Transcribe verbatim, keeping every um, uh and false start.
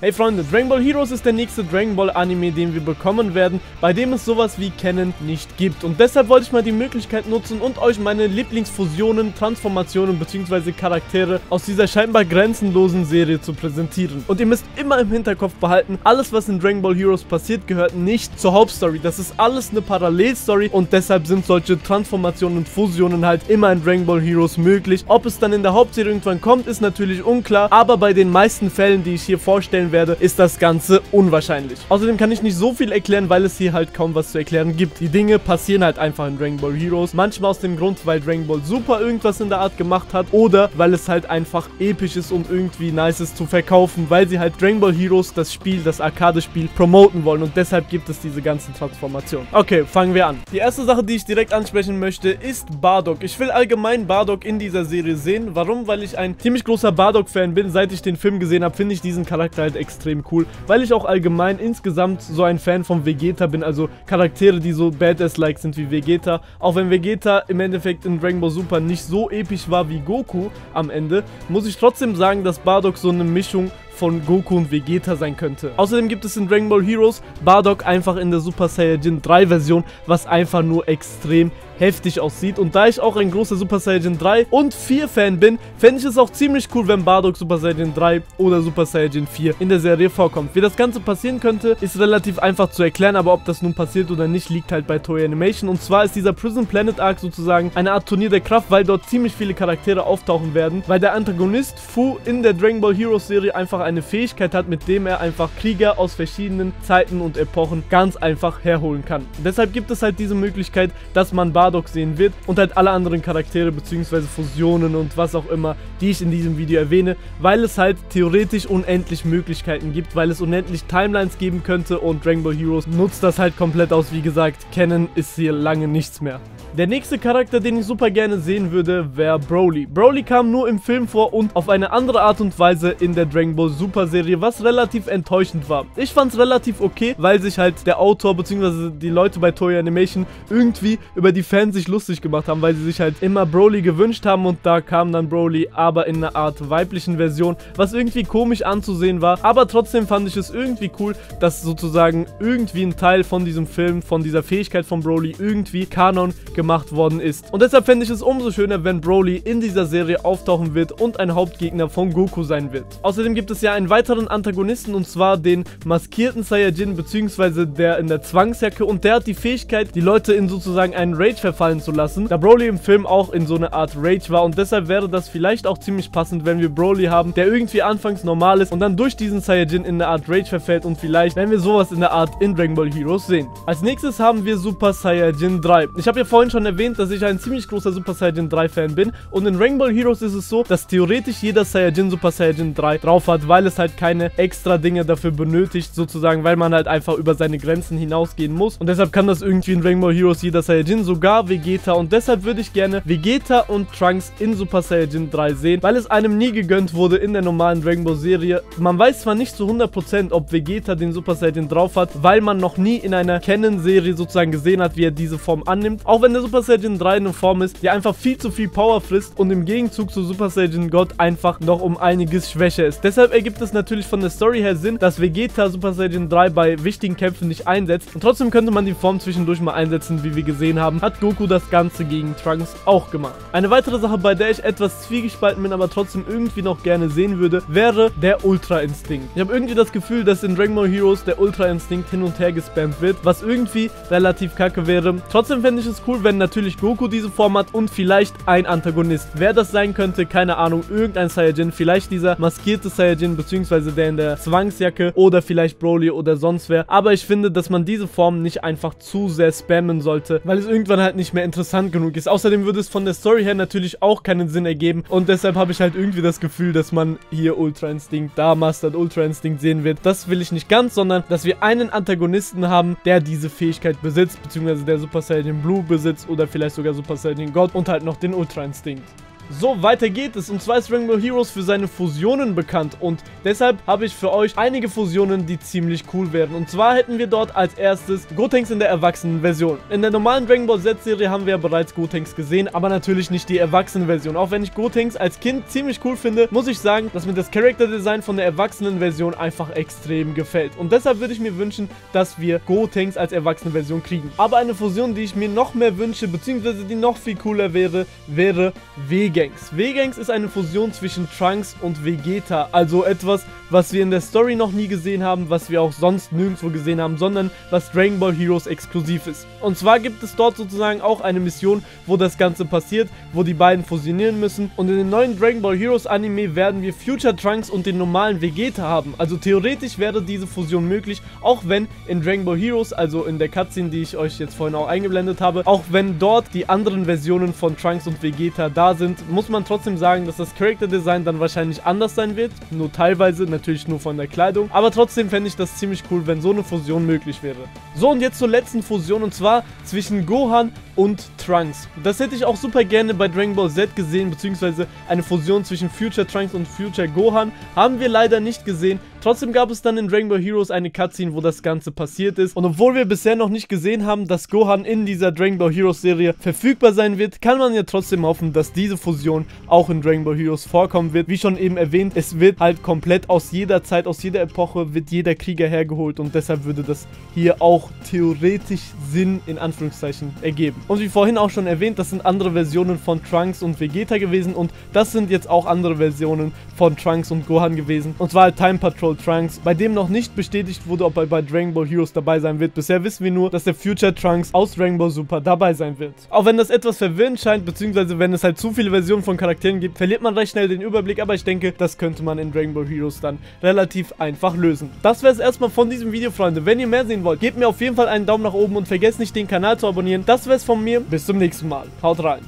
Hey Freunde, Dragon Ball Heroes ist der nächste Dragon Ball Anime, den wir bekommen werden, bei dem es sowas wie Canon nicht gibt. Und deshalb wollte ich mal die Möglichkeit nutzen und euch meine Lieblingsfusionen, Transformationen bzw. Charaktere aus dieser scheinbar grenzenlosen Serie zu präsentieren. Und ihr müsst immer im Hinterkopf behalten, alles was in Dragon Ball Heroes passiert, gehört nicht zur Hauptstory. Das ist alles eine Parallelstory und deshalb sind solche Transformationen und Fusionen halt immer in Dragon Ball Heroes möglich. Ob es dann in der Hauptserie irgendwann kommt, ist natürlich unklar, aber bei den meisten Fällen, die ich hier vorstellen werde, ist das Ganze unwahrscheinlich. Außerdem kann ich nicht so viel erklären, weil es hier halt kaum was zu erklären gibt. Die Dinge passieren halt einfach in Dragon Ball Heroes. Manchmal aus dem Grund, weil Dragon Ball Super irgendwas in der Art gemacht hat oder weil es halt einfach episch ist und irgendwie nice ist zu verkaufen, weil sie halt Dragon Ball Heroes, das Spiel, das Arcade-Spiel, promoten wollen und deshalb gibt es diese ganzen Transformationen. Okay, fangen wir an. Die erste Sache, die ich direkt ansprechen möchte, ist Bardock. Ich will allgemein Bardock in dieser Serie sehen. Warum? Weil ich ein ziemlich großer Bardock-Fan bin. Seit ich den Film gesehen habe, finde ich diesen Charakter halt extrem cool, weil ich auch allgemein insgesamt so ein Fan von Vegeta bin, also Charaktere, die so Badass-like sind wie Vegeta, auch wenn Vegeta im Endeffekt in Dragon Ball Super nicht so episch war wie Goku am Ende, muss ich trotzdem sagen, dass Bardock so eine Mischung von Goku und Vegeta sein könnte. Außerdem gibt es in Dragon Ball Heroes Bardock einfach in der Super Saiyajin drei Version, was einfach nur extrem heftig aussieht. Und da ich auch ein großer Super Saiyajin drei und vier Fan bin, fände ich es auch ziemlich cool, wenn Bardock Super Saiyajin drei oder Super Saiyajin vier in der Serie vorkommt. Wie das Ganze passieren könnte, ist relativ einfach zu erklären, aber ob das nun passiert oder nicht, liegt halt bei Toei Animation. Und zwar ist dieser Prison Planet Arc sozusagen eine Art Turnier der Kraft, weil dort ziemlich viele Charaktere auftauchen werden, weil der Antagonist Fu in der Dragon Ball Heroes Serie einfach eine Fähigkeit hat, mit dem er einfach Krieger aus verschiedenen Zeiten und Epochen ganz einfach herholen kann. Deshalb gibt es halt diese Möglichkeit, dass man Bardock sehen wird und halt alle anderen Charaktere bzw. Fusionen und was auch immer, die ich in diesem Video erwähne, weil es halt theoretisch unendlich Möglichkeiten gibt, weil es unendlich Timelines geben könnte und Dragon Ball Heroes nutzt das halt komplett aus. Wie gesagt, Canon ist hier lange nichts mehr. Der nächste Charakter, den ich super gerne sehen würde, wäre Broly. Broly kam nur im Film vor und auf eine andere Art und Weise in der Dragon Ball Super Serie, was relativ enttäuschend war. Ich fand es relativ okay, weil sich halt der Autor bzw. die Leute bei Toei Animation irgendwie über die Fans sich lustig gemacht haben, weil sie sich halt immer Broly gewünscht haben und da kam dann Broly, aber in einer Art weiblichen Version, was irgendwie komisch anzusehen war, aber trotzdem fand ich es irgendwie cool, dass sozusagen irgendwie ein Teil von diesem Film, von dieser Fähigkeit von Broly irgendwie Kanon gemacht worden ist. Und deshalb fände ich es umso schöner, wenn Broly in dieser Serie auftauchen wird und ein Hauptgegner von Goku sein wird. Außerdem gibt es ja einen weiteren Antagonisten und zwar den maskierten Saiyajin bzw. der in der Zwangsjacke und der hat die Fähigkeit, die Leute in sozusagen einen Rage verfallen zu lassen, da Broly im Film auch in so eine Art Rage war und deshalb wäre das vielleicht auch ziemlich passend, wenn wir Broly haben, der irgendwie anfangs normal ist und dann durch diesen Saiyajin in eine Art Rage verfällt und vielleicht werden wir sowas in der Art in Dragon Ball Heroes sehen. Als nächstes haben wir Super Saiyajin drei. Ich habe ja vorhin schon erwähnt, dass ich ein ziemlich großer Super Saiyajin drei Fan bin und in Dragon Ball Heroes ist es so, dass theoretisch jeder Saiyajin Super Saiyajin drei drauf hat, weil es halt keine extra Dinge dafür benötigt, sozusagen, weil man halt einfach über seine Grenzen hinausgehen muss und deshalb kann das irgendwie in Dragon Ball Heroes jeder Saiyajin, sogar Vegeta, und deshalb würde ich gerne Vegeta und Trunks in Super Saiyajin drei sehen, weil es einem nie gegönnt wurde in der normalen Dragon Ball Serie. Man weiß zwar nicht zu hundert Prozent, ob Vegeta den Super Saiyajin drauf hat, weil man noch nie in einer Canon-Serie sozusagen gesehen hat, wie er diese Form annimmt, auch wenn der Super Saiyajin drei eine Form ist, die einfach viel zu viel Power frisst und im Gegenzug zu Super Saiyajin God einfach noch um einiges schwächer ist. Deshalb ergibt es natürlich von der Story her Sinn, dass Vegeta Super Saiyajin drei bei wichtigen Kämpfen nicht einsetzt und trotzdem könnte man die Form zwischendurch mal einsetzen, wie wir gesehen haben, hat Goku das Ganze gegen Trunks auch gemacht. Eine weitere Sache, bei der ich etwas zwiegespalten bin, aber trotzdem irgendwie noch gerne sehen würde, wäre der Ultra Instinkt. Ich habe irgendwie das Gefühl, dass in Dragon Ball Heroes der Ultra Instinkt hin und her gespammt wird, was irgendwie relativ kacke wäre. Trotzdem fände ich es cool, wenn natürlich Goku diese Form hat und vielleicht ein Antagonist. Wer das sein könnte, keine Ahnung, irgendein Saiyajin, vielleicht dieser maskierte Saiyajin, beziehungsweise der in der Zwangsjacke oder vielleicht Broly oder sonst wer. Aber ich finde, dass man diese Form nicht einfach zu sehr spammen sollte, weil es irgendwann halt nicht mehr interessant genug ist. Außerdem würde es von der Story her natürlich auch keinen Sinn ergeben und deshalb habe ich halt irgendwie das Gefühl, dass man hier Ultra Instinct, da Mastered Ultra Instinct sehen wird. Das will ich nicht ganz, sondern dass wir einen Antagonisten haben, der diese Fähigkeit besitzt, beziehungsweise der Super Saiyajin Blue besitzt oder vielleicht sogar Super Saiyajin God und halt noch den Ultra Instinct. So, weiter geht es. Und zwar ist Dragon Ball Heroes für seine Fusionen bekannt. Und deshalb habe ich für euch einige Fusionen, die ziemlich cool werden. Und zwar hätten wir dort als erstes Gotenks in der Erwachsenen-Version. In der normalen Dragon Ball Z-Serie haben wir ja bereits Gotenks gesehen, aber natürlich nicht die Erwachsenen-Version. Auch wenn ich Gotenks als Kind ziemlich cool finde, muss ich sagen, dass mir das Character-Design von der Erwachsenen-Version einfach extrem gefällt. Und deshalb würde ich mir wünschen, dass wir Gotenks als Erwachsenen-Version kriegen. Aber eine Fusion, die ich mir noch mehr wünsche, beziehungsweise die noch viel cooler wäre, wäre Vegeks. Vegeks ist eine Fusion zwischen Trunks und Vegeta, also etwas, was wir in der Story noch nie gesehen haben, was wir auch sonst nirgendwo gesehen haben, sondern was Dragon Ball Heroes exklusiv ist. Und zwar gibt es dort sozusagen auch eine Mission, wo das Ganze passiert, wo die beiden fusionieren müssen, und in dem neuen Dragon Ball Heroes Anime werden wir Future Trunks und den normalen Vegeta haben, also theoretisch wäre diese Fusion möglich, auch wenn in Dragon Ball Heroes, also in der Cutscene, die ich euch jetzt vorhin auch eingeblendet habe, auch wenn dort die anderen Versionen von Trunks und Vegeta da sind, muss man trotzdem sagen, dass das Charakterdesign dann wahrscheinlich anders sein wird, nur teilweise, natürlich nur von der Kleidung, aber trotzdem fände ich das ziemlich cool, wenn so eine Fusion möglich wäre. So, und jetzt zur letzten Fusion, und zwar zwischen Gohan und Trunks. Das hätte ich auch super gerne bei Dragon Ball Z gesehen, beziehungsweise eine Fusion zwischen Future Trunks und Future Gohan haben wir leider nicht gesehen. Trotzdem gab es dann in Dragon Ball Heroes eine Cutscene, wo das Ganze passiert ist, und obwohl wir bisher noch nicht gesehen haben, dass Gohan in dieser Dragon Ball Heroes Serie verfügbar sein wird, kann man ja trotzdem hoffen, dass diese Fusion auch in Dragon Ball Heroes vorkommen wird. Wie schon eben erwähnt, es wird halt komplett aus jeder Zeit, aus jeder Epoche, wird jeder Krieger hergeholt, und deshalb würde das hier auch theoretisch Sinn in Anführungszeichen ergeben. Und wie vorhin auch schon erwähnt, das sind andere Versionen von Trunks und Vegeta gewesen, und das sind jetzt auch andere Versionen von Trunks und Gohan gewesen, und zwar halt Time Patrol Trunks, bei dem noch nicht bestätigt wurde, ob er bei Dragon Ball Heroes dabei sein wird. Bisher wissen wir nur, dass der Future Trunks aus Dragon Ball Super dabei sein wird. Auch wenn das etwas verwirrend scheint, beziehungsweise wenn es halt zu viele Versionen von Charakteren gibt, verliert man recht schnell den Überblick, aber ich denke, das könnte man in Dragon Ball Heroes dann relativ einfach lösen. Das wäre es erstmal von diesem Video, Freunde. Wenn ihr mehr sehen wollt, gebt mir auf jeden Fall einen Daumen nach oben und vergesst nicht, den Kanal zu abonnieren. Das wäre es von mir. Bis zum nächsten Mal. Haut rein.